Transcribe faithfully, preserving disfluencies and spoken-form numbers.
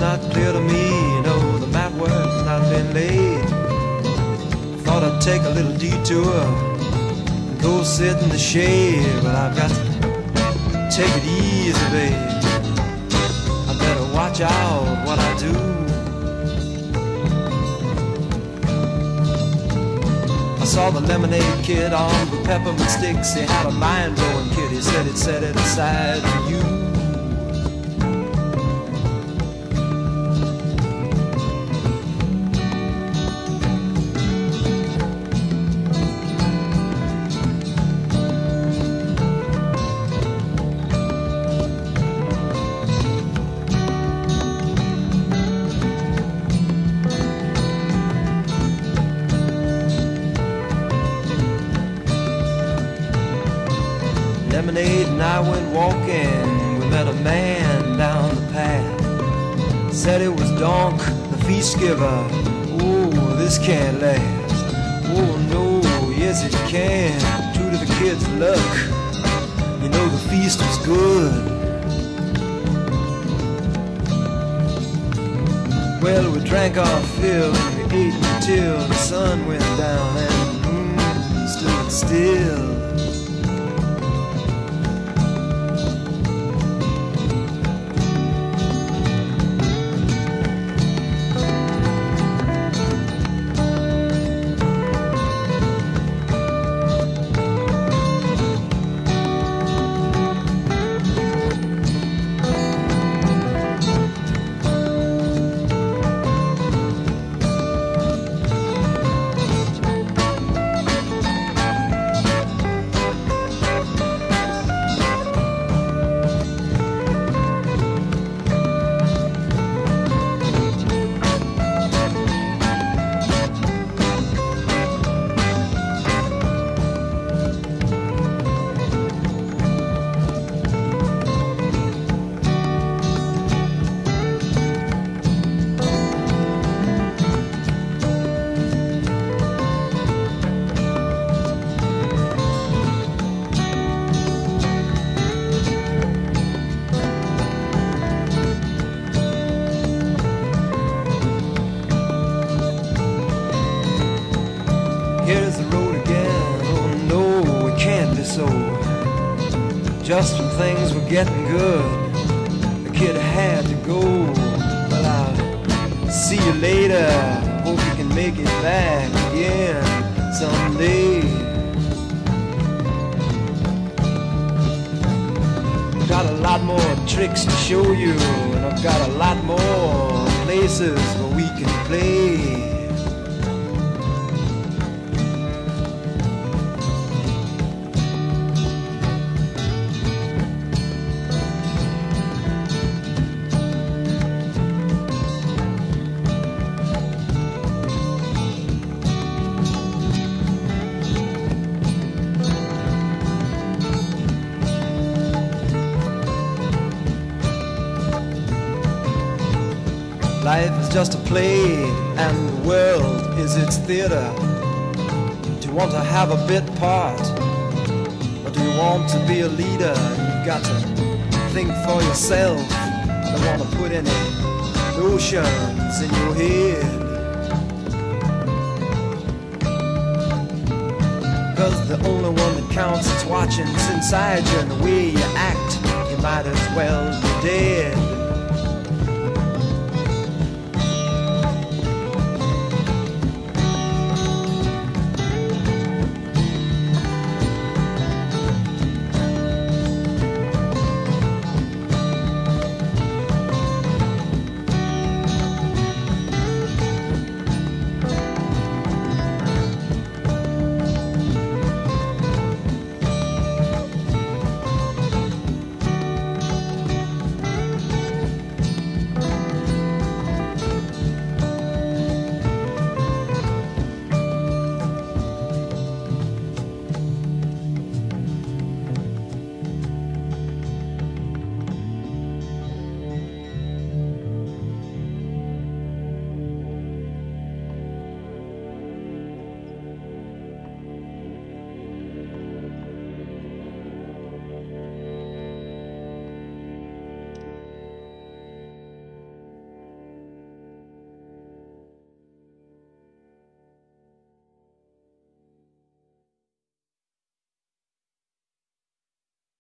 It's not clear to me, no, the map work's not been laid. I thought I'd take a little detour and go sit in the shade, but I've got to take it easy, babe. I better watch out what I do. I saw the Lemonade Kid armed with peppermint sticks. He had a mind-blowing kid. He said it set it aside for you. Lemonade and I went walking. We met a man down the path. Said it was Donk, the feast giver. Oh, this can't last. Oh no, yes it can. Due to the kid's luck, you know the feast was good. Well, we drank our fill and we ate until the sun went down and the moon stood still. Here's the road again, oh no, it can't be so. Just when things were getting good, the kid had to go. Well, I'll see you later, hope you can make it back again someday. Got a lot more tricks to show you, and I've got a lot more places where we can play. Life is just a play and the world is its theater. Do you want to have a bit part, or do you want to be a leader? You've got to think for yourself. I don't want to put any notions in your head, because the only one that counts is watching. It's inside you, and the way you act, you might as well be dead.